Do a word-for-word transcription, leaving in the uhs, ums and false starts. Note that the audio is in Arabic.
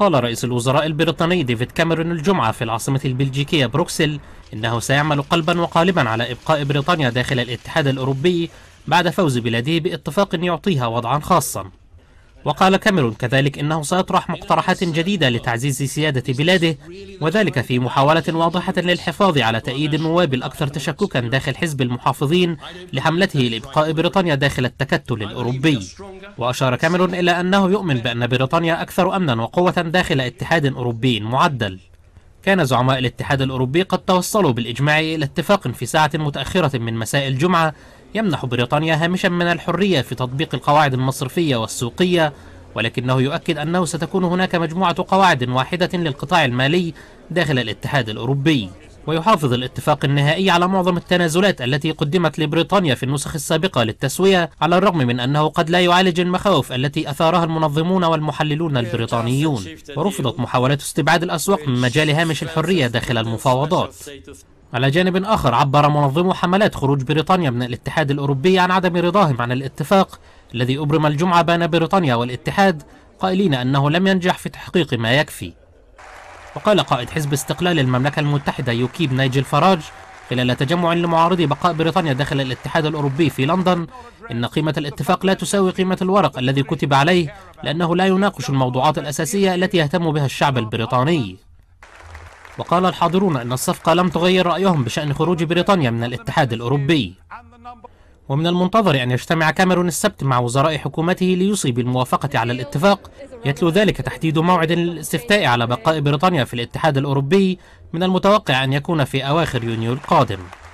قال رئيس الوزراء البريطاني ديفيد كاميرون الجمعة في العاصمة البلجيكية بروكسل إنه سيعمل قلبا وقالبا على إبقاء بريطانيا داخل الاتحاد الأوروبي بعد فوز بلاده باتفاق يعطيها وضعا خاصا. وقال كاميرون كذلك إنه سيطرح مقترحات جديدة لتعزيز سيادة بلاده، وذلك في محاولة واضحة للحفاظ على تأييد النواب الأكثر تشككا داخل حزب المحافظين لحملته لإبقاء بريطانيا داخل التكتل الأوروبي. وأشار كاميرون إلى أنه يؤمن بأن بريطانيا أكثر أمنا وقوة داخل اتحاد أوروبي معدل. كان زعماء الاتحاد الأوروبي قد توصلوا بالإجماع إلى اتفاق في ساعة متأخرة من مساء الجمعة يمنح بريطانيا هامشا من الحرية في تطبيق القواعد المصرفية والسوقية، ولكنه يؤكد أنه ستكون هناك مجموعة قواعد واحدة للقطاع المالي داخل الاتحاد الأوروبي. ويحافظ الاتفاق النهائي على معظم التنازلات التي قدمت لبريطانيا في النسخ السابقة للتسوية، على الرغم من أنه قد لا يعالج المخاوف التي أثارها المنظمون والمحللون البريطانيون. ورفضت محاولات استبعاد الأسواق من مجال هامش الحرية داخل المفاوضات. على جانب آخر، عبر منظمو حملات خروج بريطانيا من الاتحاد الأوروبي عن عدم رضاهم عن الاتفاق الذي أبرم الجمعة بين بريطانيا والاتحاد، قائلين أنه لم ينجح في تحقيق ما يكفي. وقال قائد حزب استقلال المملكة المتحدة يوكيب نايجيل فاراج خلال تجمع لمعارضي بقاء بريطانيا داخل الاتحاد الأوروبي في لندن إن قيمة الاتفاق لا تساوي قيمة الورق الذي كتب عليه، لأنه لا يناقش الموضوعات الأساسية التي يهتم بها الشعب البريطاني. وقال الحاضرون أن الصفقة لم تغير رأيهم بشأن خروج بريطانيا من الاتحاد الأوروبي. ومن المنتظر أن يجتمع كاميرون السبت مع وزراء حكومته ليصي بالموافقة على الاتفاق، يتلو ذلك تحديد موعد للاستفتاء على بقاء بريطانيا في الاتحاد الأوروبي من المتوقع أن يكون في أواخر يونيو القادم.